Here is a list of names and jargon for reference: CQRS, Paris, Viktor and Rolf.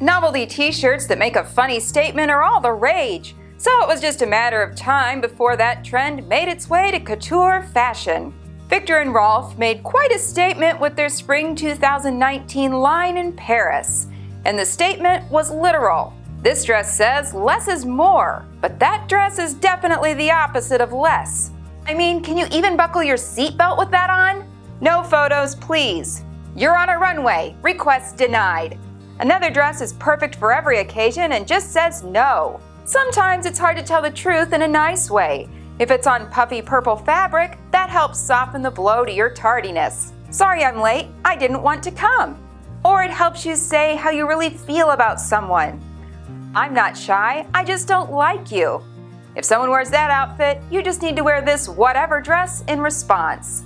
Novelty t-shirts that make a funny statement are all the rage, so it was just a matter of time before that trend made its way to couture fashion. Viktor and Rolf made quite a statement with their spring 2019 line in Paris, and the statement was literal. This dress says less is more, but that dress is definitely the opposite of less. I mean, can you even buckle your seatbelt with that on? No photos, please. You're on a runway. Request denied. Another dress is perfect for every occasion and just says no. Sometimes it's hard to tell the truth in a nice way. If it's on puffy purple fabric, that helps soften the blow to your tardiness. Sorry I'm late, I didn't want to come. Or it helps you say how you really feel about someone. I'm not shy, I just don't like you. If someone wears that outfit, you just need to wear this whatever dress in response.